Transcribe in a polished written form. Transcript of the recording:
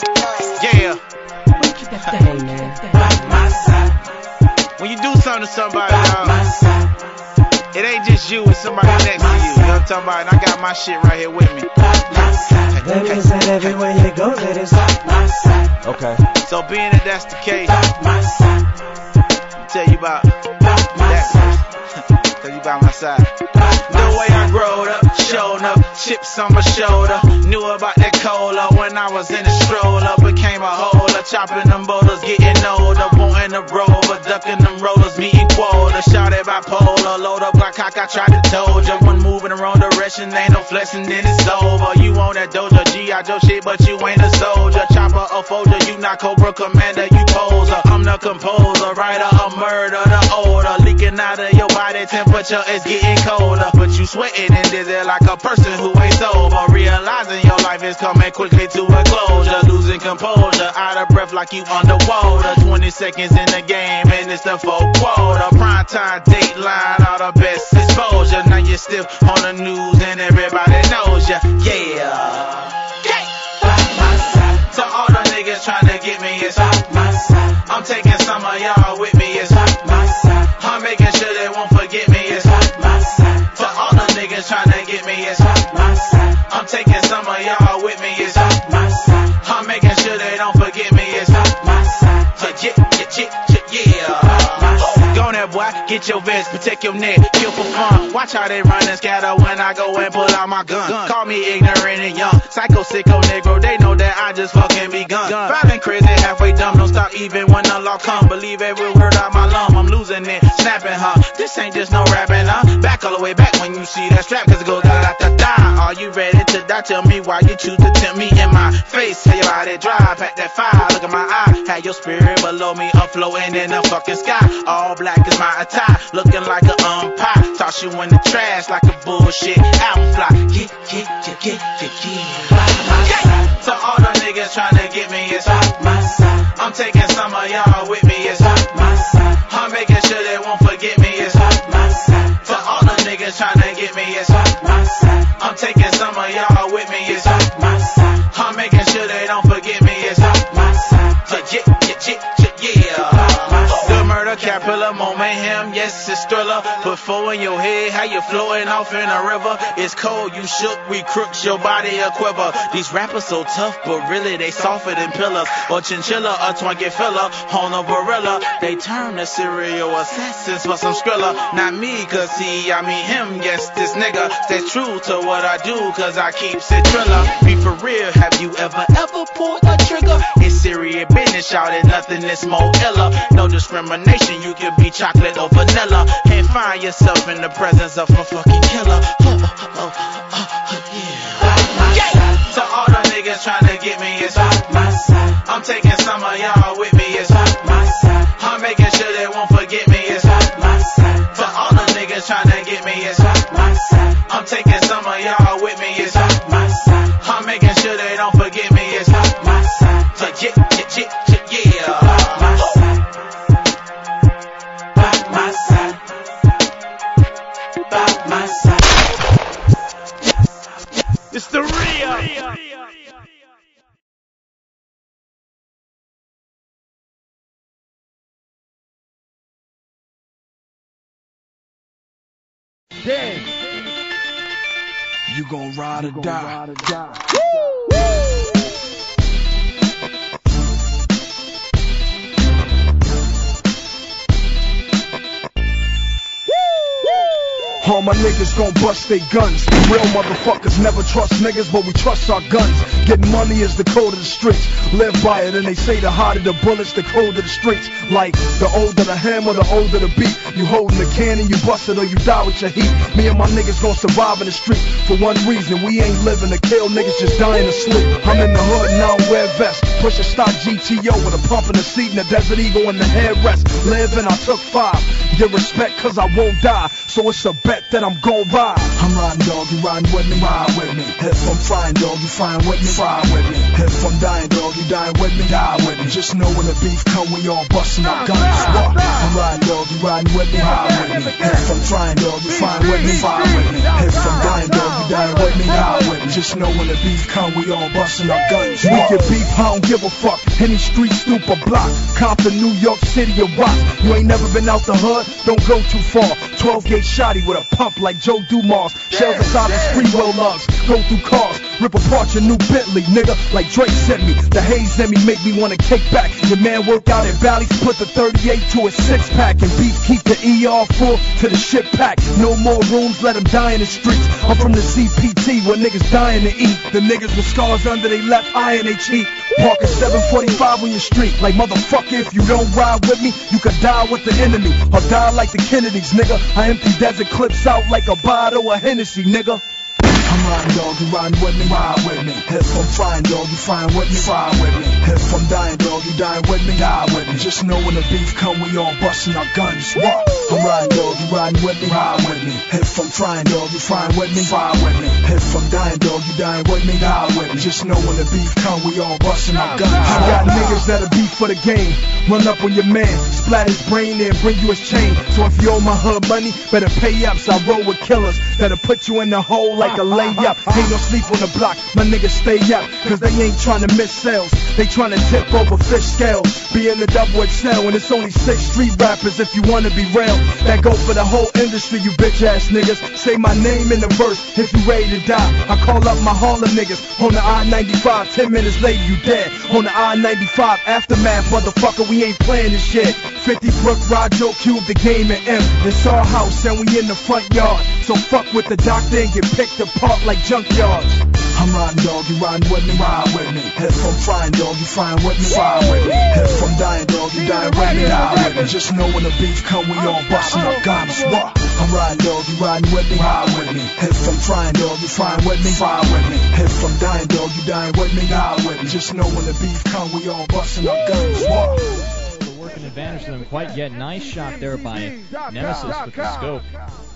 Yeah. When you do something to somebody, it ain't just you, it's somebody next to you. You know what I'm talking about? And I got my shit right here with me. That means that everywhere you go, that is my side. Okay. So being that that's the case, I'll tell you about that. Tell you about my side. The way I growed up, showed up, chips on my shoulder. Knew about that cola when I was in the stroller. Became a holder, chopping them boulders, getting older. Wanting a rover, ducking them rollers, meeting quota. Shouted bipolar, load up like cock, I tried to told ya. When moving the wrong direction, ain't no flexing, then it's over. You on that doja, G.I. Joe shit, but you ain't a soldier. Chopper, a folder, you not Cobra Commander, you poser. I'm the composer, writer, a murder, the older. Leaking out of your body, temperature is getting colder. But you sweating and dizzy like a person who ain't sober. Realizing your life is coming quickly to a closure. Losing composure, out of breath like you underwater. 20 seconds in the game and it's the fourth quarter. Prime time, Dateline, all the best exposure. Now you're stiff on the news and everybody knows ya. Yeah, yeah. By my side. So all the niggas trying to get me, it's by my side. I'm taking some of y'all with me, it's by my side. I'm making sure they won't forget me, it's by my side. For all the niggas trying to get me, it's by my side. I'm taking some of y'all with me, it's by my side. I'm making sure they don't forget me, it's by my side. Yeah. Go on there, boy, get your vest, protect your neck, kill for fun. Watch how they run and scatter when I go and pull out my gun. Call me ignorant and young, psycho, sicko, negro, they know that I just fucking begun. Driving crazy, halfway dumb, don't stop even when the law come. Believe every word out my lung, I'm losing it, snapping, huh? This ain't just no rapping, huh? Back all the way back when you see that strap, cause it goes da-da-da-da. Are you ready to die? Tell me why you choose to tempt me in my face. Tell your body drive, pack that fire, look at my eye. Had your spirit below me, up floating in the fucking sky. All black is my attire, looking like an umpire. Toss you in the trash like a bullshit album fly. Yeah. By my side. So all the niggas trying to get me, it's by my side. I'm taking some of y'all with me, it's by my side. I'm making sure they won't forget me, it's by my side. So all the niggas trying to get me, it's by my side. I'm taking some of y'all with me, it's by my side. I'm making sure they don't forget me, it's by my side. Caterpillar, moment him, yes, it's thriller. Put four in your head, how you floating off in a river. It's cold, you shook, we crooks, your body a quiver. These rappers so tough, but really they softer than pillars. Or chinchilla, a twinkie filler, on a gorilla. They turn the serial assassins for some Skrilla. Not me, cause see, I mean him, yes, this nigga. Stays true to what I do, cause I keep it thriller. Be for real, have you ever pulled a trigger? It's serious business, shouted nothing is more iller. No discrimination. You could be chocolate or vanilla and find yourself in the presence of a fucking killer. Yeah. So all the niggas trying to get me, it's by my side. I'm taking some of y'all with me, it's by my side. I'm making sure they won't forget me, it's by my side. So all the niggas trying to get me, it's by my side. I'm taking some of y'all with me, it's by my side. I'm making sure they don't forget me, it's by my side. So yeah. It's the real. Dang. You gon' ride or die. Woo! All my niggas gon' bust they guns. Real motherfuckers never trust niggas, but we trust our guns. Getting money is the code of the streets. Live by it, and they say the harder the bullets, the colder the streets. Like, the older the hammer, the older the beat. You holding the cannon, you bust it or you die with your heat. Me and my niggas gon' survive in the street. For one reason, we ain't living to kill, niggas just dying to sleep. I'm in the hood and I don't wear vests. Push a stock GTO with a pump in the seat and a Desert Eagle in the headrest. Living, I took 5. Get respect, cause I won't die. So it's a bet that I'm gon' ride. I'm riding, dog, you riding with me? Ride with me. If I'm flying, dog, you flying with me? Fly with me. If I'm dying, dog, you dying with me? Die with me. Just know when the beef come, we all bustin' up guns. Walk. I'm riding, dog, you riding with me, high with me. If I'm trying, dog, you find with me, fine with me. If I'm dying, dog, you dying with me, high with me. Just know when the beef come, we all bustin' up guns. We can beef, I don't give a fuck. Any street, stoop or block. Compton, New York City, or rock. You ain't never been out the hood, don't go too far. 12-gauge shotty with a pump like Joe Dumas. Shells inside the spree roll lugs, go through cars. Rip apart your new Bentley, nigga, like Drake sent me. The haze in me make me wanna kick back. Your man work out at Bally's, put the 38 to a 6-pack. And beef keep the ER full to the shit pack. No more rooms, let them die in the streets. I'm from the CPT where niggas dying to eat. The niggas with scars under they left eye and they cheek. Park a 745 on your street. Like motherfucker, if you don't ride with me, you could die with the enemy. Or die like the Kennedys, nigga. I empty desert clips out like a bottle of Hennessy, nigga. I'm riding, dog, you riding with me, ride with me. If I'm flying, dog, you flying with me, fly with me. If I'm dying, dog, you dying with me, die with me. Just know when the beef come, we all bustin' our guns. Walk. I'm riding, dog, you riding with me, ride with me. If I'm flying, dog, you flying with me, fly with me. If I'm dying, dog, you dying with me, die with me. Just know when the beef come, we all bustin' our guns. I got niggas that'll beef for the game. Run up on your man, splat his brain and bring you his chain. So if you owe my hood money, better pay ups. I roll with killers that'll put you in the hole like a lay up. Ain't no sleep on the block, my niggas stay up. Cause they ain't trying to miss sales, they trying to tip over fish scales. Be in the double XL and it's only 6 street rappers if you wanna be real. That go for the whole industry, you bitch ass niggas. Say my name in the verse if you ready to die. I call up my Harlem niggas on the I-95. 10 minutes later you dead on the I-95 aftermath. Motherfucker, we ain't playing this shit. 50 Brook, Rod, Joe Cube, the game and M. It's our house and we in the front yard. So fuck with the doctor and get picked apart like junkyards. I'm riding, dog, you riding with me, ride with me. If I'm flying, dog, you flying with me, fly with me. If I'm dying, dog, you dying with me, die with me. Just know when the beef come, we all bustin' our guns. Walk. I'm riding, dog, you riding with me, ride with me. If I'm flying, dog, you flying with me, fly with me. If I'm dying, dog, you dying with me, die with me. Just know when the beef come, we all bustin' our guns. Walk. Working advantage to them quite yet. Nice shot there by nEhmesis with the scope.